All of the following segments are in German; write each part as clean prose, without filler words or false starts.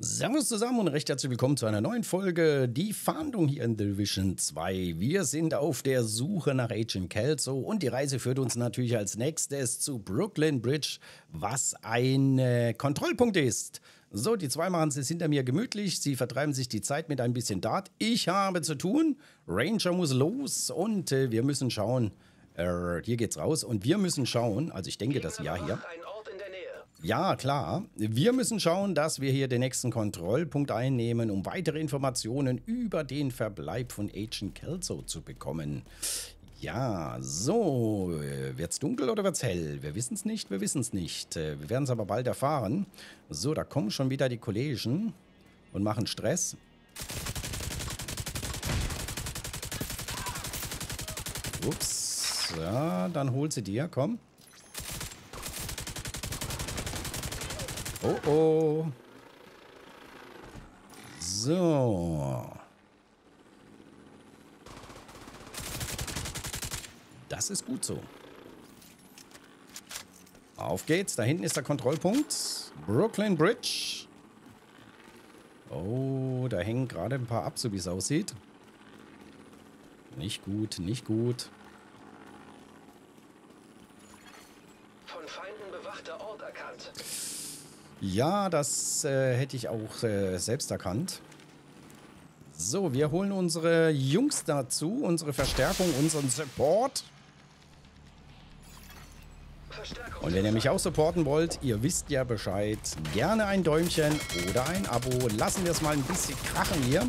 Servus zusammen und recht herzlich willkommen zu einer neuen Folge, die Fahndung hier in Division 2. Wir sind auf der Suche nach Agent Kelso und die Reise führt uns natürlich als nächstes zu Brooklyn Bridge, was ein Kontrollpunkt ist. So, die zwei machen es jetzt hinter mir gemütlich, sie vertreiben sich die Zeit mit ein bisschen Dart. Ich habe zu tun, Ranger muss los und wir müssen schauen, hier geht's raus und wir müssen schauen, also ich denke das Jahr hier. Ja, klar. Wir müssen schauen, dass wir hier den nächsten Kontrollpunkt einnehmen, um weitere Informationen über den Verbleib von Agent Kelso zu bekommen. Ja, so. Wird's dunkel oder wird's hell? Wir wissen's nicht, wir wissen's nicht. Wir werden's aber bald erfahren. So, da kommen schon wieder die Kollegen und machen Stress. Ups. Ja, dann hol sie dir, komm. Oh, oh. So. Das ist gut so. Auf geht's. Da hinten ist der Kontrollpunkt. Brooklyn Bridge. Oh, da hängen gerade ein paar ab, so wie es aussieht. Nicht gut, nicht gut. Von Feinden bewachter Ort erkannt. Ja, das hätte ich auch selbst erkannt. So, wir holen unsere Jungs dazu, unsere Verstärkung, unseren Support. Und wenn ihr mich auch supporten wollt, ihr wisst ja Bescheid. Gerne ein Däumchen oder ein Abo. Lassen wir es mal ein bisschen krachen hier.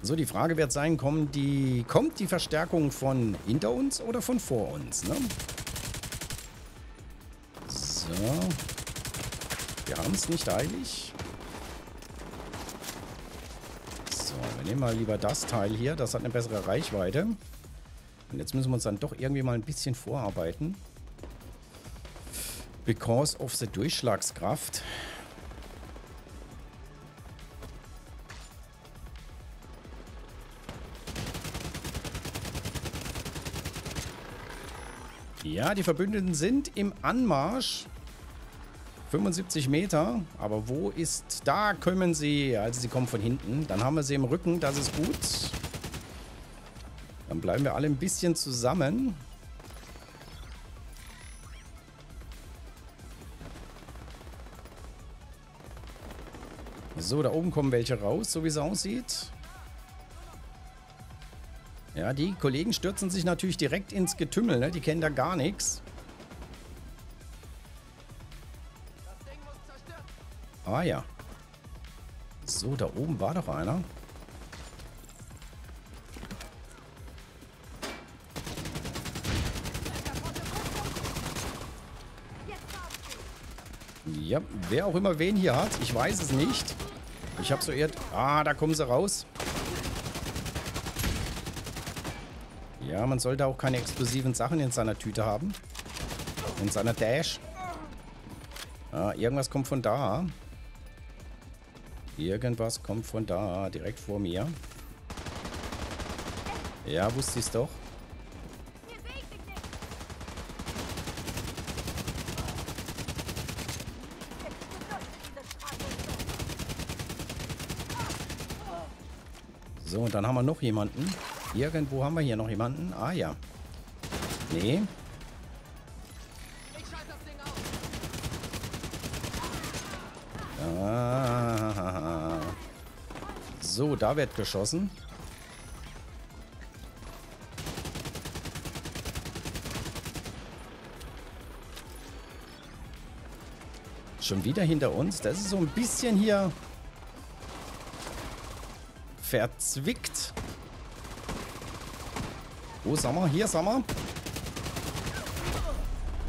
So, die Frage wird sein, kommt die Verstärkung von hinter uns oder von vor uns, ne? Wir haben es nicht eilig. So, wir nehmen mal lieber das Teil hier. Das hat eine bessere Reichweite. Und jetzt müssen wir uns dann doch irgendwie mal ein bisschen vorarbeiten. Because of the Durchschlagskraft. Ja, die Verbündeten sind im Anmarsch. 75 Meter, aber wo ist... Da kommen sie. Also sie kommen von hinten. Dann haben wir sie im Rücken, das ist gut. Dann bleiben wir alle ein bisschen zusammen. So, da oben kommen welche raus, so wie es aussieht. Ja, die Kollegen stürzen sich natürlich direkt ins Getümmel, ne? Die kennen da gar nichts. Ah ja. So, da oben war doch einer. Ja, wer auch immer wen hier hat, ich weiß es nicht. Ich habe so eher... Ah, da kommen sie raus. Ja, man sollte auch keine explosiven Sachen in seiner Tüte haben. In seiner Dash. Ah, irgendwas kommt von da. Irgendwas kommt von da, direkt vor mir. Ja, wusste ich es doch. So, und dann haben wir noch jemanden. Irgendwo haben wir hier noch jemanden. Ah ja. Nee. So, da wird geschossen. Schon wieder hinter uns. Das ist so ein bisschen hier verzwickt. Wo sind wir? Hier sind wir.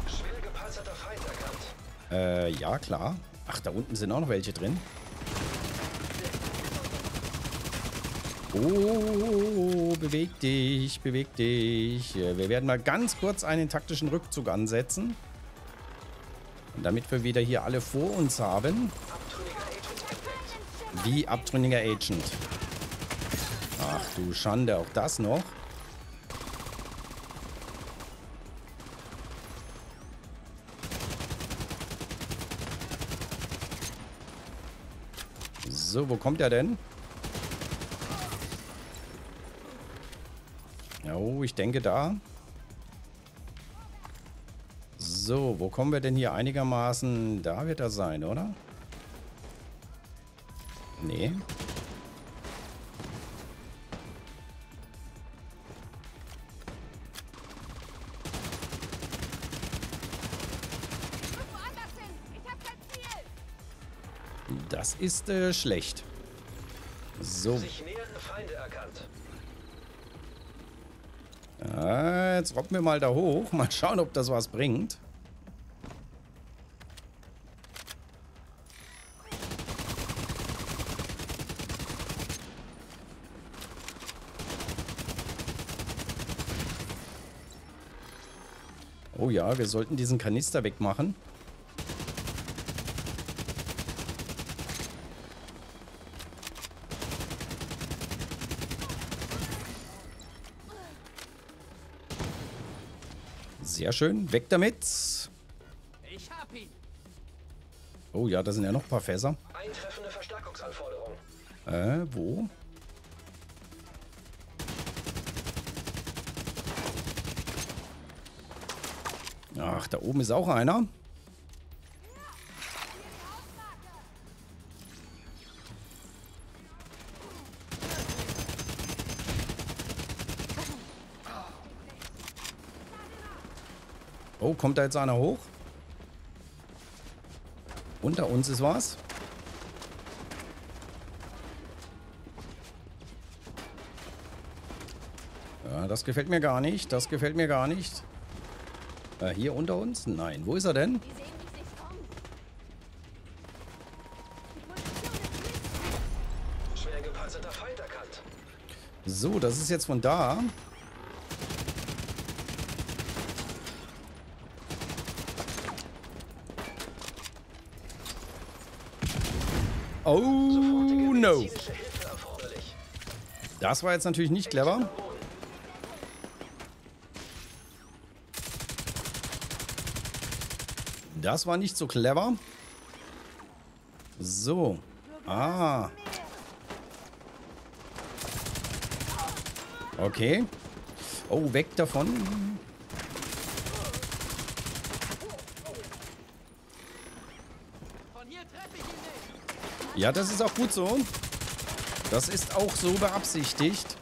Schwer gepanzerter Feind erkannt. Ja, klar. Ach, da unten sind auch noch welche drin. Oh, beweg dich, beweg dich. Wir werden mal ganz kurz einen taktischen Rückzug ansetzen. Und damit wir wieder hier alle vor uns haben. Wie abtrünniger Agent. Ach du Schande, auch das noch. So, wo kommt er denn? Oh, ich denke da. So, wo kommen wir denn hier einigermaßen? Da wird er sein, oder? Nee. Das ist schlecht. So. Sich nähernde Feinde erkannt. Ah, jetzt robben wir mal da hoch. Mal schauen, ob das was bringt. Oh ja, wir sollten diesen Kanister wegmachen. Sehr schön. Weg damit. Ich hab ihn. Oh ja, da sind ja noch ein paar Fässer. Eintreffende Verstärkungsanforderung. Wo? Ach, da oben ist auch einer. Oh, kommt da jetzt einer hoch? Unter uns ist was. Ja, das gefällt mir gar nicht. Das gefällt mir gar nicht. Hier unter uns? Nein. Wo ist er denn? Schwer gepanzerter Feind erkannt. So, das ist jetzt von da. Oh, no. Das war jetzt natürlich nicht clever. Das war nicht so clever. So. Ah. Okay. Oh, weg davon. Ja, das ist auch gut so. Das ist auch so beabsichtigt.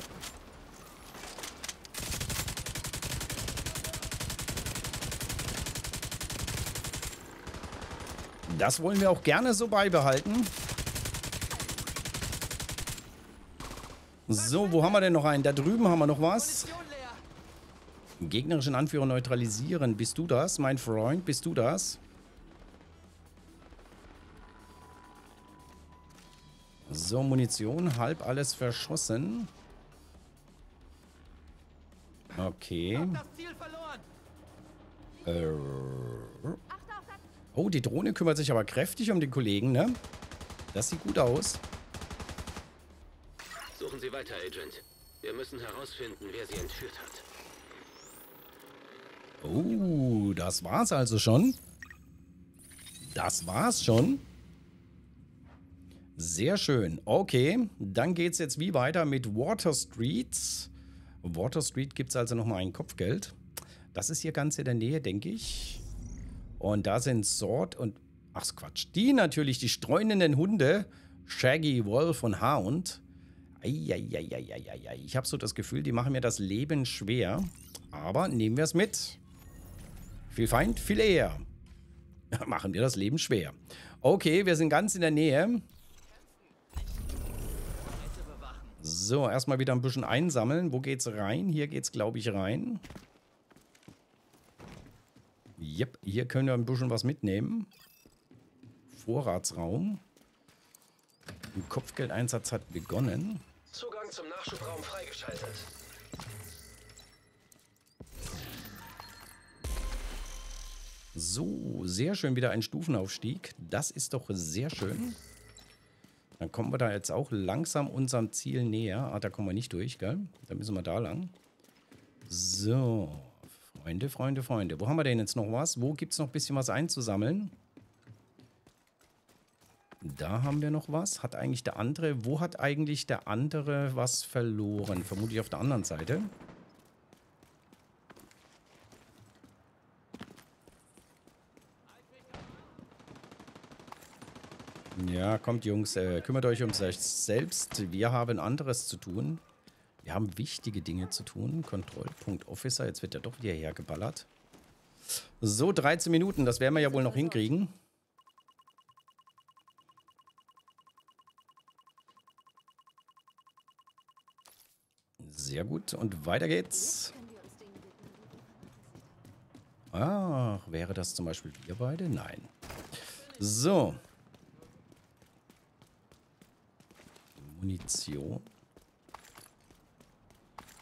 Das wollen wir auch gerne so beibehalten. So, wo haben wir denn noch einen? Da drüben haben wir noch was. Gegnerischen Anführer neutralisieren. Bist du das, mein Freund? Bist du das? So, Munition, halb alles verschossen. Okay. Oh, die Drohne kümmert sich aber kräftig um den Kollegen, ne? Das sieht gut aus. Suchen Sie weiter, Agent. Wir müssen herausfinden, wer sie entführt hat. Oh, das war's also schon. Das war's schon. Sehr schön. Okay, dann geht's jetzt wie weiter mit Water Street. Water Street gibt's also nochmal ein Kopfgeld. Das ist hier ganz in der Nähe, denke ich. Und da sind Sword und... Ach, Quatsch. Die natürlich, die streunenden Hunde. Shaggy, Wolf und Hound. Eieieiei. Ich habe so das Gefühl, die machen mir das Leben schwer. Aber nehmen wir es mit. Viel Feind, viel eher. Machen wir das Leben schwer. Okay, wir sind ganz in der Nähe. So, erstmal wieder ein bisschen einsammeln. Wo geht's rein? Hier geht's, glaube ich, rein. Jep, hier können wir ein bisschen was mitnehmen. Vorratsraum. Ein Kopfgeldeinsatz hat begonnen. Zugang zum Nachschubraum freigeschaltet. So, sehr schön, wieder ein Stufenaufstieg. Das ist doch sehr schön. Dann kommen wir da jetzt auch langsam unserem Ziel näher. Ah, da kommen wir nicht durch, gell? Da müssen wir da lang. So. Freunde, Freunde, Freunde. Wo haben wir denn jetzt noch was? Wo gibt es noch ein bisschen was einzusammeln? Da haben wir noch was. Hat eigentlich der andere... Wo hat eigentlich der andere was verloren? Vermutlich auf der anderen Seite. Ja, kommt Jungs, kümmert euch um euch selbst. Wir haben anderes zu tun. Wir haben wichtige Dinge zu tun. Kontrollpunkt Officer, jetzt wird er doch wieder hergeballert. So, 13 Minuten, das werden wir ja wohl noch hinkriegen. Sehr gut, und weiter geht's. Ach, wäre das zum Beispiel wir beide? Nein. So. Munition.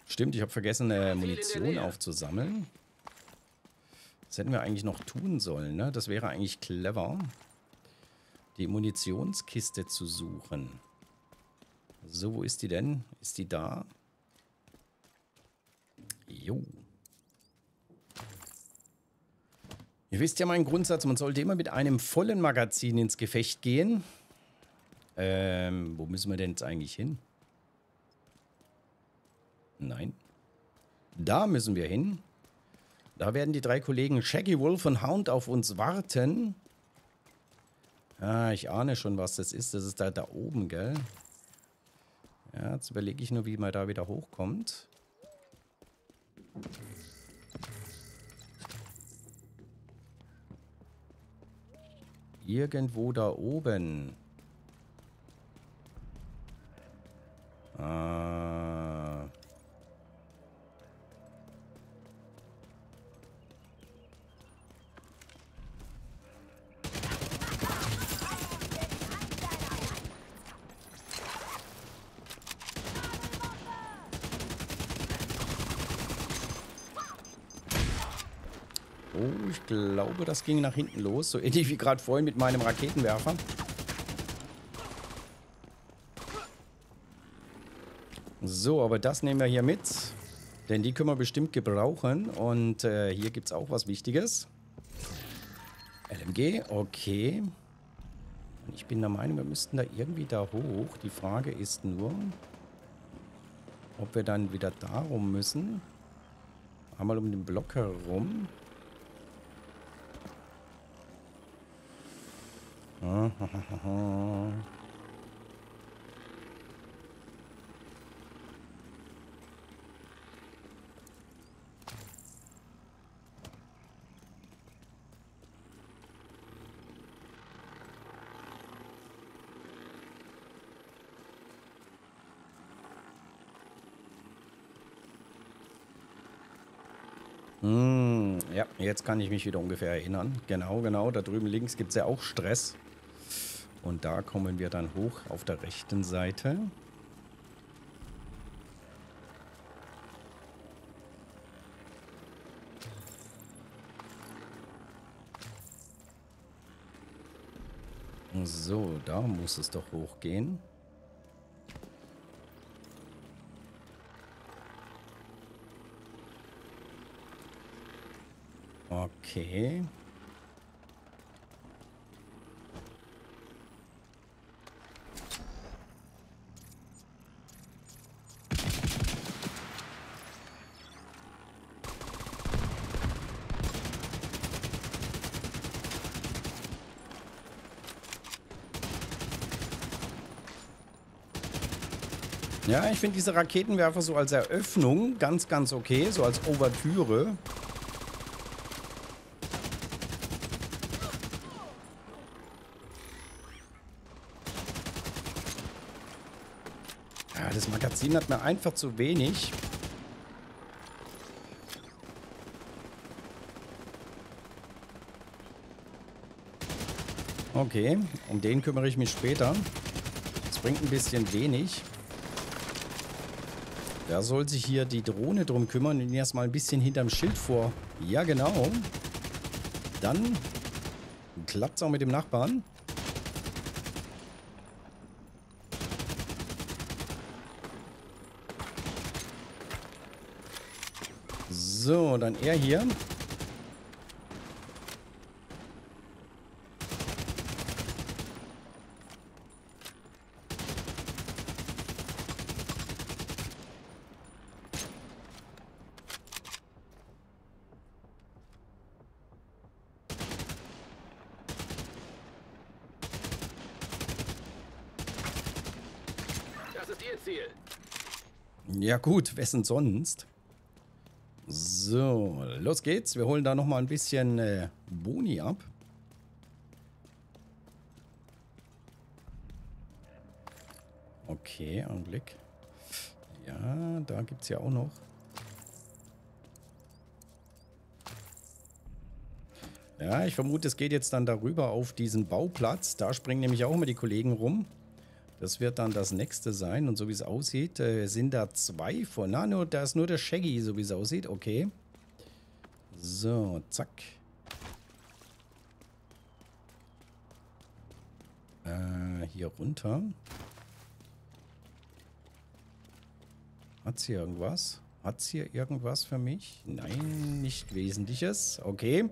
Stimmt, ich habe vergessen, Munition aufzusammeln. Das hätten wir eigentlich noch tun sollen, ne? Das wäre eigentlich clever, die Munitionskiste zu suchen. So, wo ist die denn? Ist die da? Jo. Ihr wisst ja meinen Grundsatz, man sollte immer mit einem vollen Magazin ins Gefecht gehen. Wo müssen wir denn jetzt eigentlich hin? Nein. Da müssen wir hin. Da werden die drei Kollegen Shaggy, Wolf und Hound auf uns warten. Ah, ich ahne schon, was das ist. Das ist da oben, gell? Ja, jetzt überlege ich nur, wie man da wieder hochkommt. Irgendwo da oben. Ah. Oh, ich glaube, das ging nach hinten los. So ähnlich wie gerade vorhin mit meinem Raketenwerfer. So, aber das nehmen wir hier mit, denn die können wir bestimmt gebrauchen. Und hier gibt es auch was Wichtiges. LMG, okay. Und ich bin der Meinung, wir müssten da irgendwie da hoch. Die Frage ist nur, ob wir dann wieder da rum müssen. Einmal um den Block herum. Ja, jetzt kann ich mich wieder ungefähr erinnern. Genau, genau. Da drüben links gibt es ja auch Stress. Und da kommen wir dann hoch auf der rechten Seite. So, da muss es doch hochgehen. Okay. Ja, ich finde diese Raketenwerfer so als Eröffnung ganz, ganz okay, so als Ouvertüre. Das Magazin hat mir einfach zu wenig. Okay, um den kümmere ich mich später. Das bringt ein bisschen wenig. Da soll sich hier die Drohne drum kümmern und ihn erstmal ein bisschen hinterm Schild vor. Ja, genau. Dann klappt es auch mit dem Nachbarn. So, dann er hier. Ziel. Ja gut, wessen sonst? So, los geht's. Wir holen da nochmal ein bisschen Boni ab. Okay, Augenblick. Ja, da gibt's ja auch noch. Ja, ich vermute, es geht jetzt dann darüber auf diesen Bauplatz. Da springen nämlich auch immer die Kollegen rum. Das wird dann das nächste sein. Und so wie es aussieht, sind da zwei von. Na, nur, da ist nur der Shaggy, so wie es aussieht. Okay. So, zack. Hier runter. Hat's hier irgendwas? Hat's hier irgendwas für mich? Nein, nicht Wesentliches. Okay.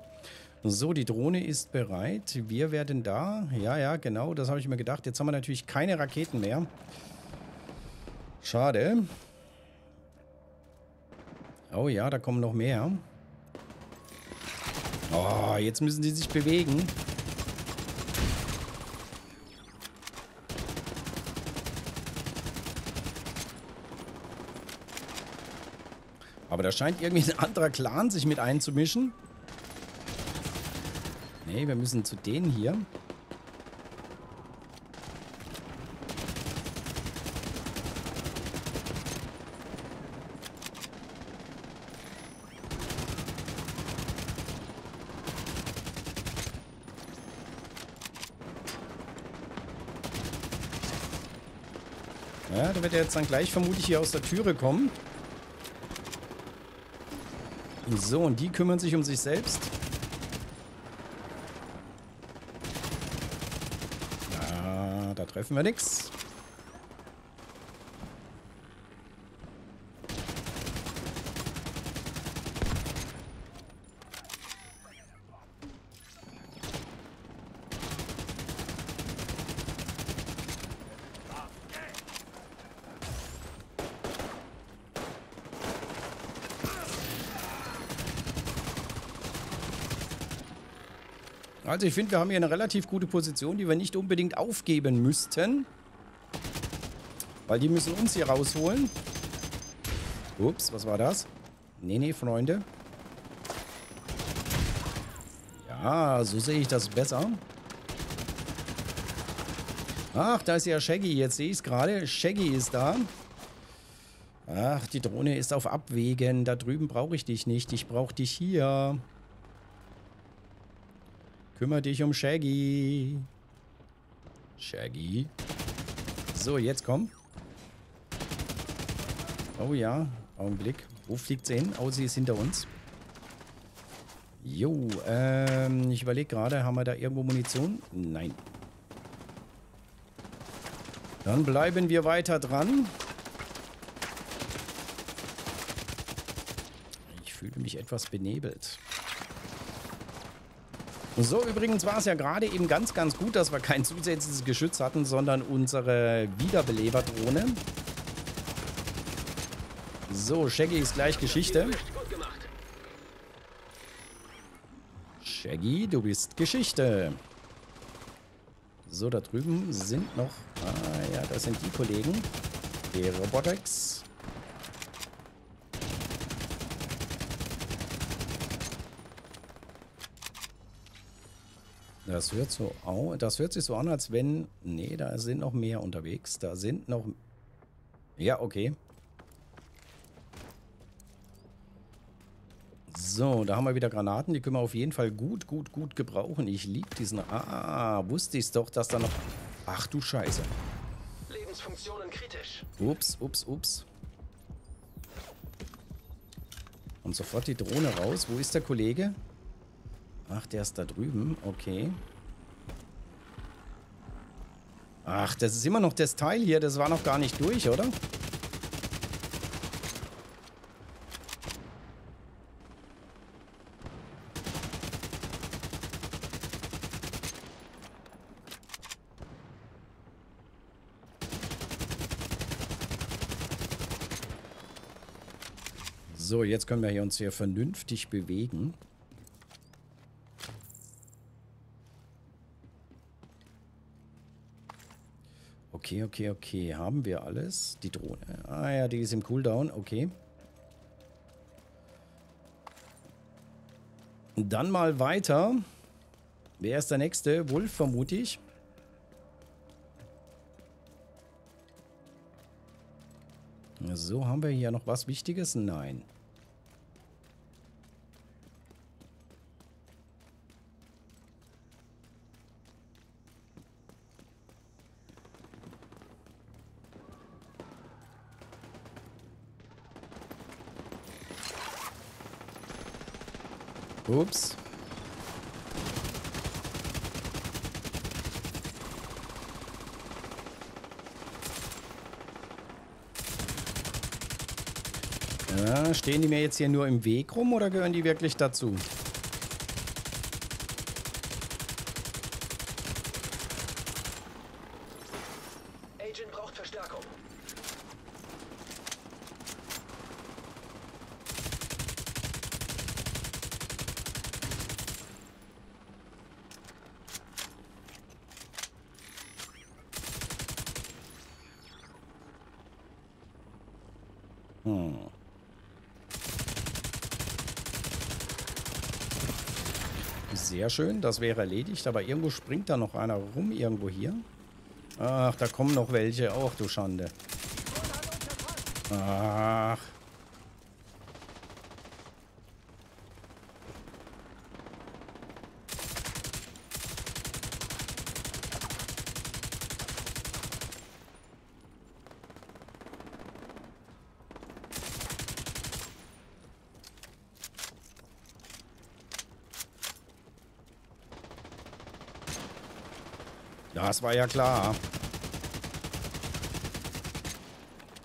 So, die Drohne ist bereit. Wir werden da. Ja, ja, genau. Das habe ich mir gedacht. Jetzt haben wir natürlich keine Raketen mehr. Schade. Oh ja, da kommen noch mehr. Oh, jetzt müssen die sich bewegen. Aber da scheint irgendwie ein anderer Clan sich mit einzumischen. Nee, wir müssen zu denen hier. Ja, da wird er jetzt dann gleich vermutlich hier aus der Türe kommen. So, und die kümmern sich um sich selbst. Treffen wir nichts. Also ich finde, wir haben hier eine relativ gute Position, die wir nicht unbedingt aufgeben müssten. Weil die müssen uns hier rausholen. Ups, was war das? Nee, nee, Freunde. Ja, so sehe ich das besser. Ach, da ist ja Shaggy. Jetzt sehe ich es gerade. Shaggy ist da. Ach, die Drohne ist auf Abwägen. Da drüben brauche ich dich nicht. Ich brauche dich hier. Kümmere dich um Shaggy. Shaggy. So, jetzt komm. Oh ja, Augenblick. Wo fliegt sie hin? Oh, sie ist hinter uns. Jo, ich überlege gerade, haben wir da irgendwo Munition? Nein. Dann bleiben wir weiter dran. Ich fühle mich etwas benebelt. So, übrigens war es ja gerade eben ganz, ganz gut, dass wir kein zusätzliches Geschütz hatten, sondern unsere Wiederbeleberdrohne. So, Shaggy ist gleich Geschichte. Shaggy, du bist Geschichte. So, da drüben sind noch... Ah ja, das sind die Kollegen. Die Robotics. Das hört sich so an, als wenn... Nee, da sind noch mehr unterwegs. Da sind noch... Ja, okay. So, da haben wir wieder Granaten. Die können wir auf jeden Fall gut gebrauchen. Ich liebe diesen... Ah, wusste ich doch, dass da noch... Ach du Scheiße. Lebensfunktionen kritisch. Ups. Und sofort die Drohne raus. Wo ist der Kollege? Ach, der ist da drüben. Okay. Ach, das ist immer noch das Teil hier. Das war noch gar nicht durch, oder? So, jetzt können wir uns hier vernünftig bewegen. Okay, okay, okay. Haben wir alles? Die Drohne. Ah ja, die ist im Cooldown. Okay. Und dann mal weiter. Wer ist der nächste? Wolf, vermute ich. So, haben wir hier noch was Wichtiges? Nein. Ups. Ja, stehen die mir jetzt hier nur im Weg rum oder gehören die wirklich dazu? Agent braucht Verstärkung. Sehr schön, das wäre erledigt, aber irgendwo springt da noch einer rum, irgendwo hier. Ach, da kommen noch welche, auch du Schande. Ach. Das war ja klar.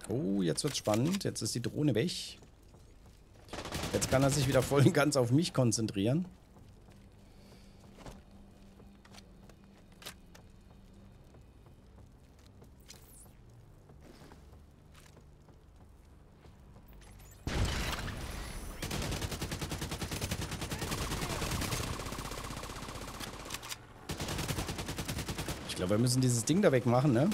Oh, jetzt wird's spannend. Jetzt ist die Drohne weg. Jetzt kann er sich wieder voll und ganz auf mich konzentrieren. Wir müssen dieses Ding da wegmachen, ne?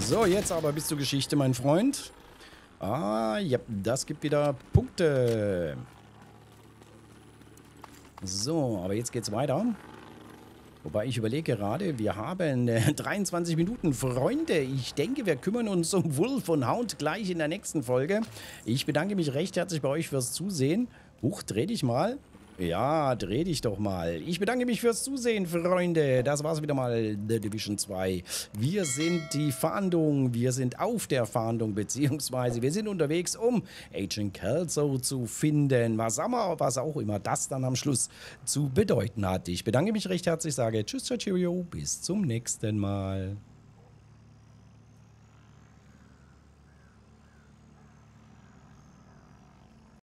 So, jetzt aber bist du Geschichte, mein Freund. Ah, ja, das gibt wieder Punkte. So, aber jetzt geht's weiter. Wobei ich überlege gerade, wir haben 23 Minuten, Freunde. Ich denke, wir kümmern uns um Wolf und Hound gleich in der nächsten Folge. Ich bedanke mich recht herzlich bei euch fürs Zusehen. Huch, dreh dich mal. Ja, dreh dich doch mal. Ich bedanke mich fürs Zusehen, Freunde. Das war's wieder mal, The Division 2. Wir sind die Fahndung. Wir sind auf der Fahndung, beziehungsweise wir sind unterwegs, um Agent Kelso zu finden. Was auch immer das dann am Schluss zu bedeuten hat. Ich bedanke mich recht herzlich, sage Tschüss, Cheerio, bis zum nächsten Mal.